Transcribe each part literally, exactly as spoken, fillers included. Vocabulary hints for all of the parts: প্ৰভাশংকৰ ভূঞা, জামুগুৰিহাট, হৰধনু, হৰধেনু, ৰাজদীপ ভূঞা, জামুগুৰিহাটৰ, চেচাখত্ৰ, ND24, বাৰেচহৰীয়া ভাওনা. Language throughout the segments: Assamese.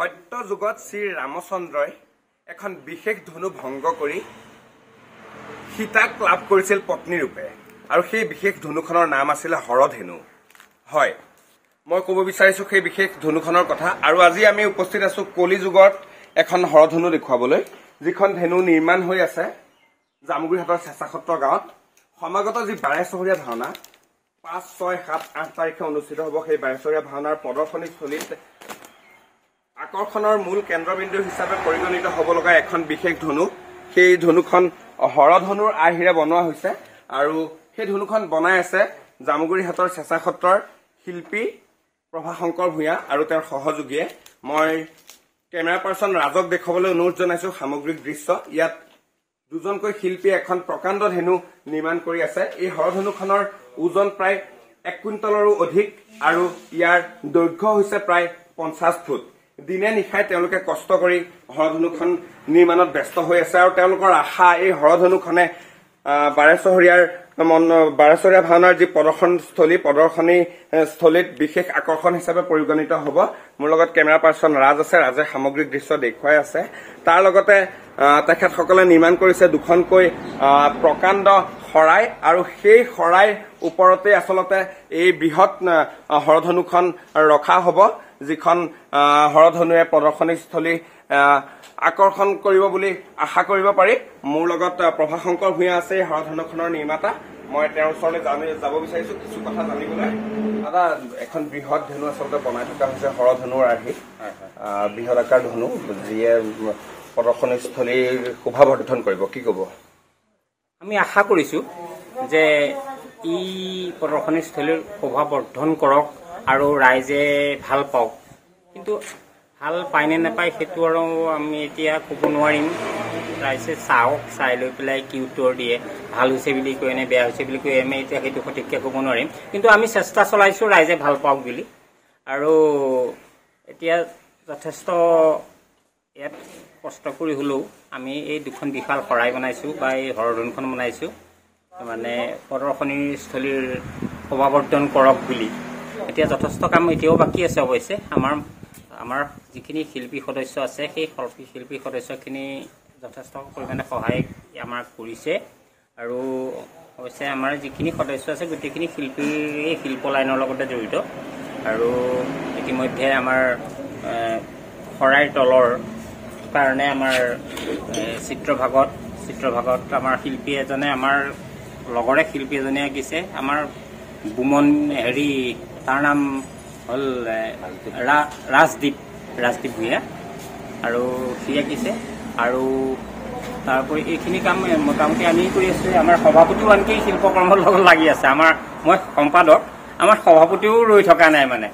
সত্য যুগত শ্ৰী ৰামচন্দ্ৰই এখন বিশেষ ধনু ভংগ কৰি সীতাক লাভ কৰিছিল পত্নী ৰূপে আৰু সেই বিশেষ ধনুখনৰ নাম আছিল হৰধেনু হয় মই ক'ব বিচাৰিছো সেই বিশেষ ধনুখনৰ কথা আৰু আজি আমি উপস্থিত আছো কলি যুগত এখন হৰধেনু দেখুৱাবলৈ যিখন ধেনু নিৰ্মাণ হৈ আছে জামুগুৰিহাটৰ চেচাখত্ৰ গাঁৱত সমাগত যি বাৰেচহৰীয়া ভাওনা পাঁচ ছয় সাত আঠ তাৰিখে অনুষ্ঠিত হ'ব সেই বাৰেচহৰীয়া ভাওনাৰ প্ৰদৰ্শনী স্থলীত আকৰ্ষণৰ মূল কেন্দ্ৰবিন্দু হিচাপে পৰিগণিত হ'ব লগা এখন বিশেষ ধনু সেই ধনুখন হৰধনুৰ আহিৰে বনোৱা হৈছে আৰু সেই ধনুখন বনাই আছে জামুগুৰিহাটৰ চেচাখত্ৰৰ শিল্পী প্ৰভাশংকৰ ভূঞা আৰু তেওঁৰ সহযোগীয়ে মই কেমেৰা পাৰ্সন ৰাজক দেখবলৈ অনুৰোধ জনাইছো সামগ্ৰিক দৃশ্য ইয়াত দুজনকৈ শিল্পী এখন প্ৰকাণ্ড ধেনু নিৰ্মাণ কৰি আছে এই হৰধনুখনৰ ওজন প্ৰায় এক কুইণ্টলৰো অধিক আৰু ইয়াৰ দৈৰ্ঘ্য হৈছে প্ৰায় পঞ্চাছ ফুট দিনে নিশাই তেওঁলোকে কষ্ট কৰি হৰধনুখন নিৰ্মাণত ব্যস্ত হৈ আছে আৰু তেওঁলোকৰ আশা এই হৰধনুখনে বাৰেচহৰীয়াৰ বাৰেচহৰীয়া ভাওনাৰ যি প্ৰদৰ্শন স্থলী প্ৰদৰ্শনী স্থলীত বিশেষ আকৰ্ষণ হিচাপে পৰিগণিত হ'ব মোৰ লগত কেমেৰা পাৰ্সন ৰাজ আছে ৰাজে সামগ্ৰিক দৃশ্য দেখুৱাই আছে তাৰ লগতে তেখেতসকলে নিৰ্মাণ কৰিছে দুখনকৈ প্ৰকাণ্ড খৰাই আৰু সেই খৰাইৰ ওপৰতে আচলতে এই বৃহৎ হৰধনুখন ৰখা হ'ব যিখন হৰধনুৱে প্ৰদৰ্শনীস্থলী আকৰ্ষণ কৰিব বুলি আশা কৰিব পাৰি মোৰ লগত প্ৰভাশংকৰ ভূঞা আছে হৰধনুখনৰ নিৰ্মাতা মই তেওঁৰ ওচৰলৈ যাব বিচাৰিছো কিছু কথা জানিবলৈ দাদা এখন বৃহৎ ধেনু আচলতে বনাই থকা হৈছে হৰধনুৰ আৰ্হি বৃহৎ আকাৰ ধনু যিয়ে প্ৰদৰ্শনীস্থলীৰ শোভা বৰ্ধন কৰিব কি ক'ব আমি আশা কৰিছো যে ই প্ৰদৰ্শনীস্থলীৰ শোভা বৰ্ধন কৰক আৰু ৰাইজে ভাল পাওক কিন্তু ভাল পায়নে নাপায় সেইটো আৰু আমি এতিয়া ক'ব নোৱাৰিম ৰাইজে চাওক চাই লৈ পেলাই কি উত্তৰ দিয়ে ভাল হৈছে বুলি কয় নে বেয়া হৈছে বুলি কয় আমি এতিয়া সেইটো সঠিককৈ ক'ব নোৱাৰিম কিন্তু আমি চেষ্টা চলাইছোঁ ৰাইজে ভাল পাওক বুলি আৰু এতিয়া যথেষ্ট ইয়াত কষ্ট কৰি হ'লেও আমি এই দুখন বিশাল শৰাই বনাইছোঁ বা এই হৰধনুখন বনাইছোঁ মানে প্ৰদৰ্শনীস্থলীৰ শোভা বৰ্ধন কৰক বুলি এতিয়া যথেষ্ট কাম এতিয়াও বাকী আছে অৱশ্যে আমাৰ আমাৰ যিখিনি শিল্পী সদস্য আছে সেই শিল্পী সদস্যখিনি যথেষ্ট পৰিমাণে সহায় আমাক কৰিছে আৰু অৱশ্যে আমাৰ যিখিনি সদস্য আছে গোটেইখিনি শিল্পী এই শিল্প লাইনৰ লগতে জড়িত আৰু ইতিমধ্যে আমাৰ শৰাইৰ তলৰ কাৰণে আমাৰ চিত্ৰভাগত চিত্ৰভাগত আমাৰ শিল্পী এজনে আমাৰ লগৰে শিল্পী এজনে আঁকিছে আমাৰ বুমন হেৰি তাৰ নাম হ'ল ৰাজদীপ ৰাজদীপ ভূঞা আৰু সি আঁকিছে আৰু তাৰোপৰি এইখিনি কাম মোটামুটি আমি কৰি আছোঁ আমাৰ সভাপতিও আনকি শিল্পকৰ্মৰ লগত লাগি আছে আমাৰ মই সম্পাদক আমাৰ সভাপতিও ৰৈ থকা নাই মানে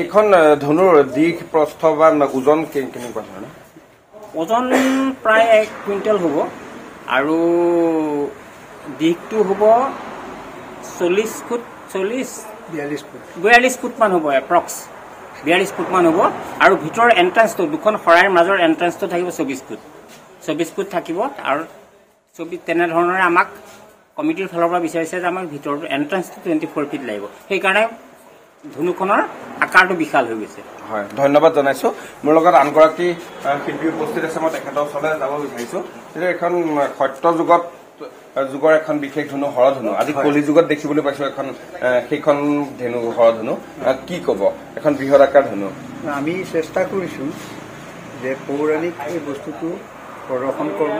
এইখন ধনুৰ দিশ প্ৰস্থ বা ওজন কেনেকুৱা ধৰণৰ ওজন প্ৰায় এক কুইণ্টেল হ'ব আৰু দিশটো হ'ব চল্লিছ ফুট চল্লিছ বিয়াল্লিছ ফুট বিয়াল্লিছ ফুটমান হ'ব এপ্ৰক্স বিয়াল্লিছ ফুটমান হ'ব আৰু ভিতৰৰ এণ্ট্ৰেঞ্চটো দুখন শৰাইৰ মাজৰ এণ্ট্ৰেঞ্চটো থাকিব চৌবিছ ফুট চৌবিছ ফুট থাকিব আৰু চৌবিছ তেনেধৰণেৰে আমাক কমিটিৰ ফালৰ পৰা বিচাৰিছে যে আমাক ভিতৰৰ এণ্ট্ৰেঞ্চটো টুৱেণ্টি ফ'ৰ ফিট লাগিব সেইকাৰণে ধনুখনৰ আকাৰটো বিশাল হৈ গৈছে হয় ধন্যবাদ জনাইছোঁ মোৰ লগত আনগৰাকী শিল্পী উপস্থিত আছে মই তেখেতৰ ওচৰলৈ যাব বিচাৰিছোঁ এইখন সত্য যুগত যুগৰ এখন বিশেষ ধনু হৰধনু আজি কলি যুগত দেখিবলৈ পাইছো এখন সেইখন ধেনু হৰধনু কি ক'ব এখন বৃহৎ আকাৰ ধনু আমি চেষ্টা কৰিছো যে পৌৰাণিক এই বস্তুটো প্ৰদৰ্শন কৰোঁ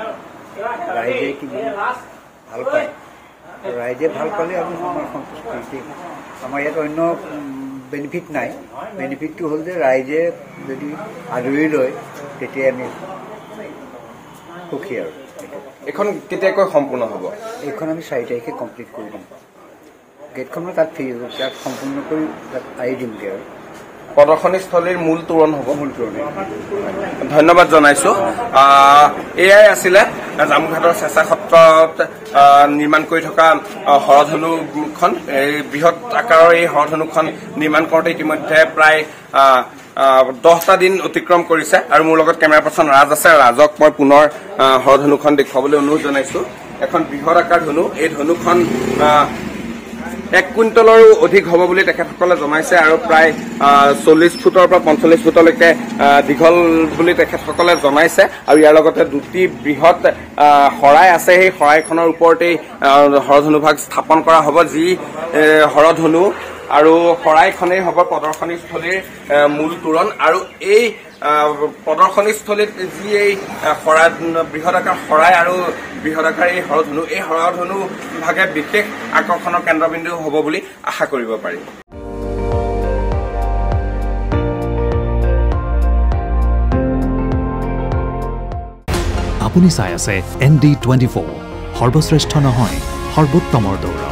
ৰাইজে কি ভাল পায় ৰাইজে ভাল পালে আমি আমাৰ সন্তুষ্টি আমাৰ ইয়াত অন্য বেনিফিট নাই বেনিফিটটো হ'ল যে ৰাইজে যদি আদৰি লয় তেতিয়া আমি সুখী আৰু এখন কেতিয়াকৈ সম্পূৰ্ণ হ'ব এইখন আমি চাৰি তাৰিখে কমপ্লিট কৰি দিম গেটখন তাত ফ্ৰী হ'ব তাত সম্পূৰ্ণ কৰি তাত আহি দিমগৈ আৰু প্ৰদৰ্শনীস্থলীৰ মূল তোৰণ হ'ব মূল তোৰণ ধন্যবাদ জনাইছোঁ এয়াই আছিলে জামুঘাটৰ চেচাখত্ৰত নিৰ্মাণ কৰি থকা হৰধনুখন এই বৃহৎ আকাৰৰ এই হৰধনুখন নিৰ্মাণ কৰোঁতে ইতিমধ্যে প্ৰায় দহটা দিন অতিক্ৰম কৰিছে আৰু মোৰ লগত কেমেৰা পাৰ্চন ৰাজ আছে ৰাজক মই পুনৰ হৰধনুখন দেখুৱাবলৈ অনুৰোধ জনাইছোঁ এখন বৃহৎ আকাৰ ধনু এই ধনুখন এক কুইণ্টলৰ অধিক হ'ব বুলি তেখেতসকলে জনাইছে আৰু প্ৰায় চল্লিশ ফুটৰ পৰা পঞ্চল্লিশ ফুটলৈকে দীঘল বুলি তেখেতসকলে জনাইছে আৰু ইয়াৰ লগতে দুটি বৃহৎ হৰাই আছে সেই হৰাইখনৰ ওপৰতে হৰধনু ভাগ স্থাপন কৰা হ'ব যি হৰধনু আৰু হৰাইখনে হ'ব প্ৰদৰ্শনীস্থলীৰ মূল তোৰণ আৰু এই প্ৰদৰ্শনীস্থলীত যি এই হৰাই বৃহৎ আকাৰ হৰাই আৰু বৃহৎ আকাৰ এই হৰধনু এই হৰধনু ভাগে বিশেষ আকৰ্ষণৰ কেন্দ্ৰবিন্দু হ'ব বুলি আশা কৰিব পাৰি। আপুনি চাই আছে এন ডি টুৱেণ্টি ফ'ৰ সৰ্বশ্ৰেষ্ঠ নহয় সৰ্বোত্তমৰ দৌৰা।